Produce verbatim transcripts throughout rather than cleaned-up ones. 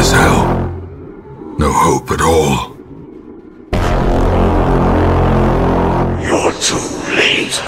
is hell. No hope at all. You're too late.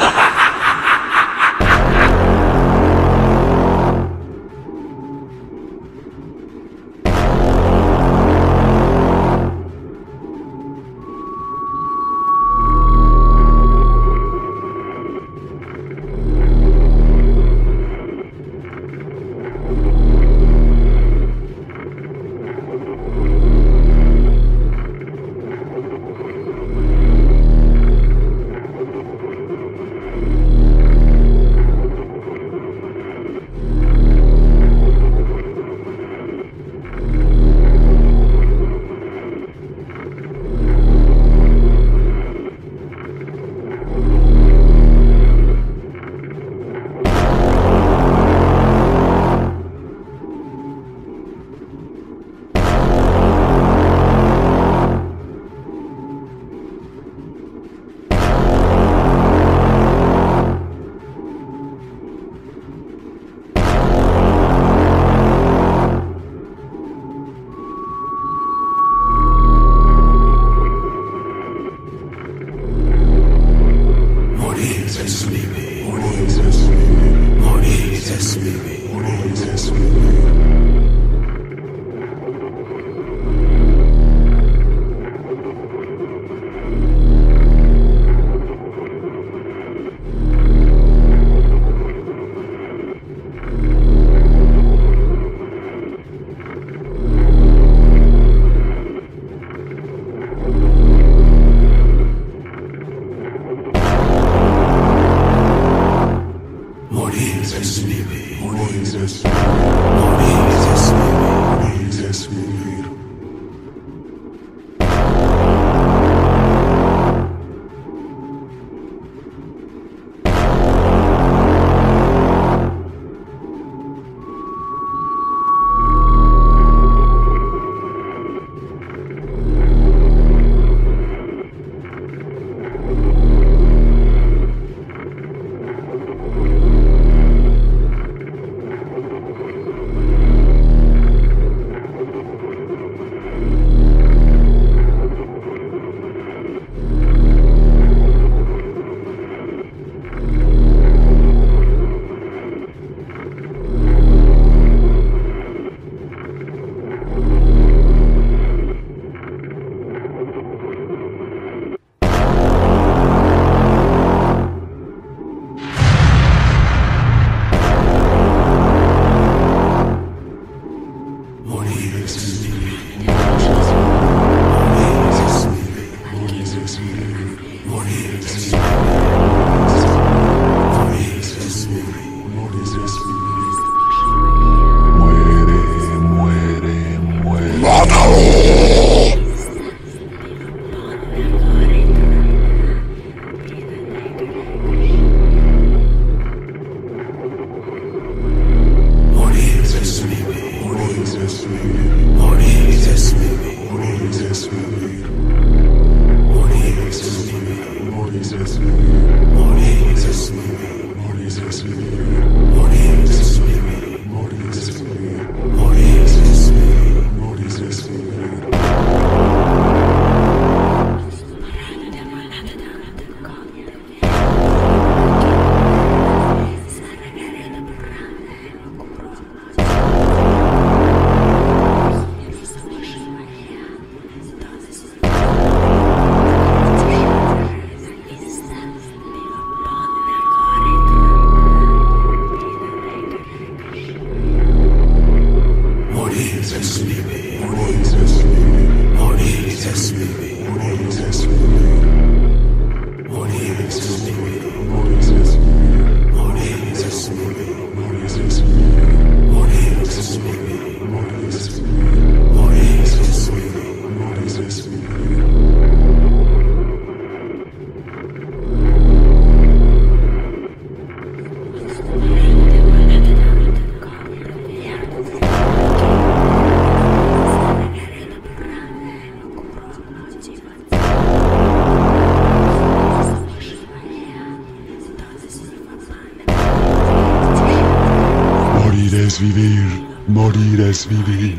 Vivir, morir es vivir.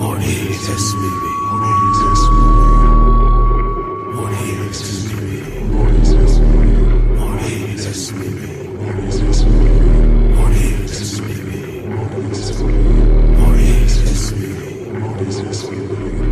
Morning is a sleepy.